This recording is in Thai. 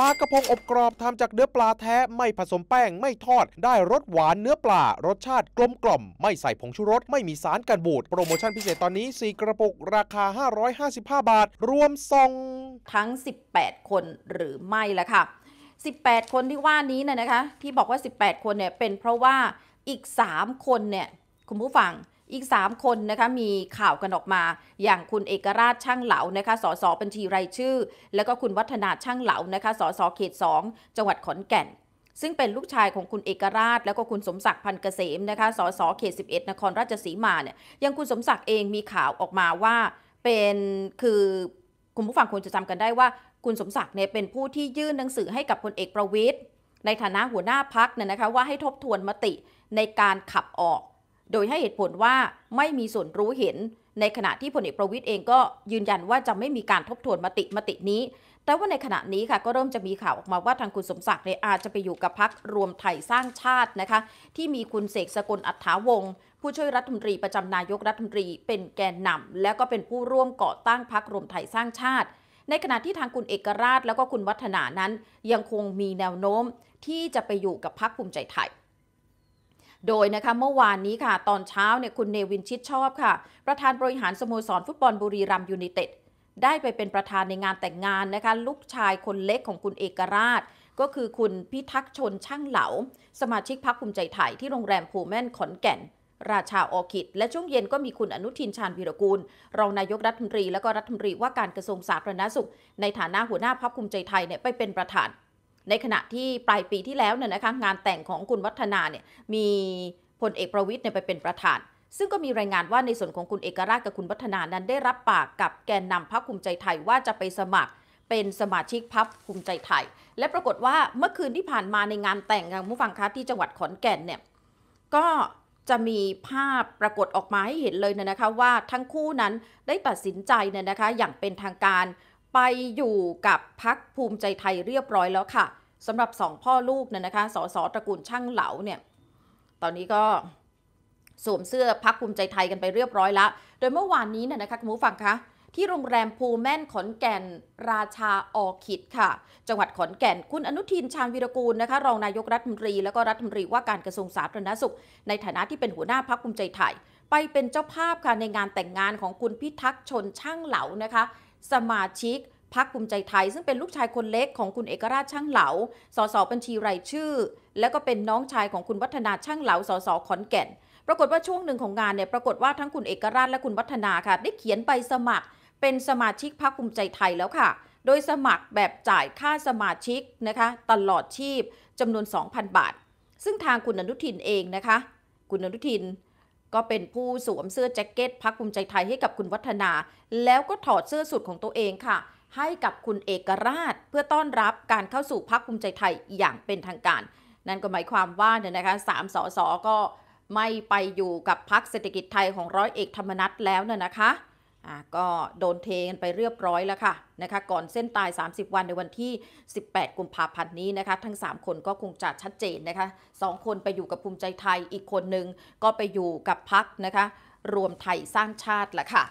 ลากระพงอบกรอบทำจากเนื้อปลาแท้ไม่ผสมแป้งไม่ทอดได้รสหวานเนื้อปลารสชาติกลมกล่อมไม่ใส่ผงชูรสไม่มีสารกันบูดโปรโมชั่นพิเศษตอนนี้4กระปุกราคา555บาทรวมส่งทั้ง18คนหรือไม่ล่ะค่ะ18คนที่ว่านี้นะคะที่บอกว่า18คนเนี่ยเป็นเพราะว่าอีก3คนเนี่ยคุณผู้ฟังอีก3คนนะคะมีข่าวกันออกมาอย่างคุณเอกราชช่างเหลานะคะสสบัญชีรายชื่อแล้วก็คุณวัฒนาช่างเหลานะคะสสเขต2จังหวัดขอนแก่นซึ่งเป็นลูกชายของคุณเอกราชแล้วก็คุณสมศักดิ์พันเกษมนะคะสสเขต11นครราชสีมาเนี่ยยังคุณสมศักดิ์เองมีข่าวออกมาว่าเป็นคือคุณผู้ฟังคงจะจำกันได้ว่าคุณสมศักดิ์เนี่ยเป็นผู้ที่ยื่นหนังสือให้กับพลเอกประวิตรในฐานะหัวหน้าพรรคเนี่ยนะคะว่าให้ทบทวนมติในการขับออกโดยให้เหตุผลว่าไม่มีส่วนรู้เห็นในขณะที่พลเอกประวิตรเองก็ยืนยันว่าจะไม่มีการทบทวนมตินี้แต่ว่าในขณะนี้ค่ะก็เริ่มจะมีข่าวออกมาว่าทางคุณสมศักดิ์เนี่ยอาจจะไปอยู่กับพรรครวมไทยสร้างชาตินะคะที่มีคุณเสกสกลอัฏฐาวงศ์ผู้ช่วยรัฐมนตรีประจำนายกรัฐมนตรีเป็นแกนนำและก็เป็นผู้ร่วมก่อตั้งพรรครวมไทยสร้างชาติในขณะที่ทางคุณเอกราชแล้วก็คุณวัฒนานั้นยังคงมีแนวโน้มที่จะไปอยู่กับพรรคภูมิใจไทยโดยนะคะเมื่อวานนี้ค่ะตอนเช้าเนี่ยคุณเนวินชิดชอบค่ะประธานบริหารสโมสรฟุตบอลบุรีรัมย์ยูไนเต็ดได้ไปเป็นประธานในงานแต่งงานนะคะลูกชายคนเล็กของคุณเอกราชก็คือคุณพิทักษ์ชนช่างเหลาสมาชิกพรรคภูมิใจไทยที่โรงแรมภูแม่นขอนแก่นราชาออคิดและช่วงเย็นก็มีคุณอนุทินชาญวีรกูลรองนายกรัฐมนตรีและก็รัฐมนตรีว่าการกระทรวงสาธารณสุขในฐานะหัวหน้าพรรคภูมิใจไทยเนี่ยไปเป็นประธานในขณะที่ปลายปีที่แล้วเนี่ยนะคะงานแต่งของคุณวัฒนาเนี่ยมีพลเอกประวิตรเนี่ยไปเป็นประธานซึ่งก็มีรายงานว่าในส่วนของคุณเอกราชกับคุณวัฒนานั้นได้รับปากกับแกนนำพรรคภูมิใจไทยว่าจะไปสมัครเป็นสมาชิกพรรคภูมิใจไทยและปรากฏว่าเมื่อคืนที่ผ่านมาในงานแต่งของผู้ฟังคะที่จังหวัดขอนแก่นเนี่ยก็จะมีภาพปรากฏออกมาให้เห็นเลยนะคะว่าทั้งคู่นั้นได้ตัดสินใจเนี่ยนะคะอย่างเป็นทางการไปอยู่กับพรรคภูมิใจไทยเรียบร้อยแล้วค่ะสำหรับ2พ่อลูกเนี่ยนะคะสสตระกูลช่างเหลาเนี่ยตอนนี้ก็สวมเสื้อพรรคภูมิใจไทยกันไปเรียบร้อยแล้วโดยเมื่อวานนี้เนี่ยนะคะคุณผู้ฟังคะที่โรงแรมภูแม่นขอนแก่นราชาออคิดค่ะจังหวัดขอนแก่นคุณอนุทินชาญวีรกูลนะคะรองนายกรัฐมนตรีและก็รัฐมนตรีว่าการกระทรวงสาธารณสุขในฐานะที่เป็นหัวหน้าพรรคภูมิใจไทยไปเป็นเจ้าภาพค่ะในงานแต่งงานของคุณพิทักษ์ชนช่างเหลานะคะสมาชิกพรรคภูมิใจไทยซึ่งเป็นลูกชายคนเล็กของคุณเอกราชช่างเหลาสสบัญชีรายชื่อและก็เป็นน้องชายของคุณวัฒนาช่างเหลาสสขอนแก่นปรากฏว่าช่วงหนึ่งของงานเนี่ยปรากฏว่าทั้งคุณเอกราชและคุณวัฒนาค่ะได้เขียนใบสมัครเป็นสมาชิกพรรคภูมิใจไทยแล้วค่ะโดยสมัครแบบจ่ายค่าสมาชิกนะคะตลอดชีพจำนวน 2,000 บาทซึ่งทางคุณอนุทินเองนะคะคุณอนุทินก็เป็นผู้สวมเสื้อแจ็คเก็ตพรรคภูมิใจไทยให้กับคุณวัฒนาแล้วก็ถอดเสื้อสุดของตัวเองค่ะให้กับคุณเอกราชเพื่อต้อนรับการเข้าสู่พรรคภูมิใจไทยอย่างเป็นทางการนั่นก็หมายความว่าเนี่ยนะคะ3 สส.ก็ไม่ไปอยู่กับพรรคเศรษฐกิจไทยของร้อยเอกธรรมนัสแล้วนะคะก็โดนเทกันไปเรียบร้อยแล้วค่ะนะคะก่อนเส้นตาย30วันในวันที่18กุมภาพันธ์นี้นะคะทั้ง3คนก็คงจะชัดเจนนะคะ2คนไปอยู่กับภูมิใจไทยอีกคนนึงก็ไปอยู่กับพรรคนะคะรวมไทยสร้างชาติละค่ะ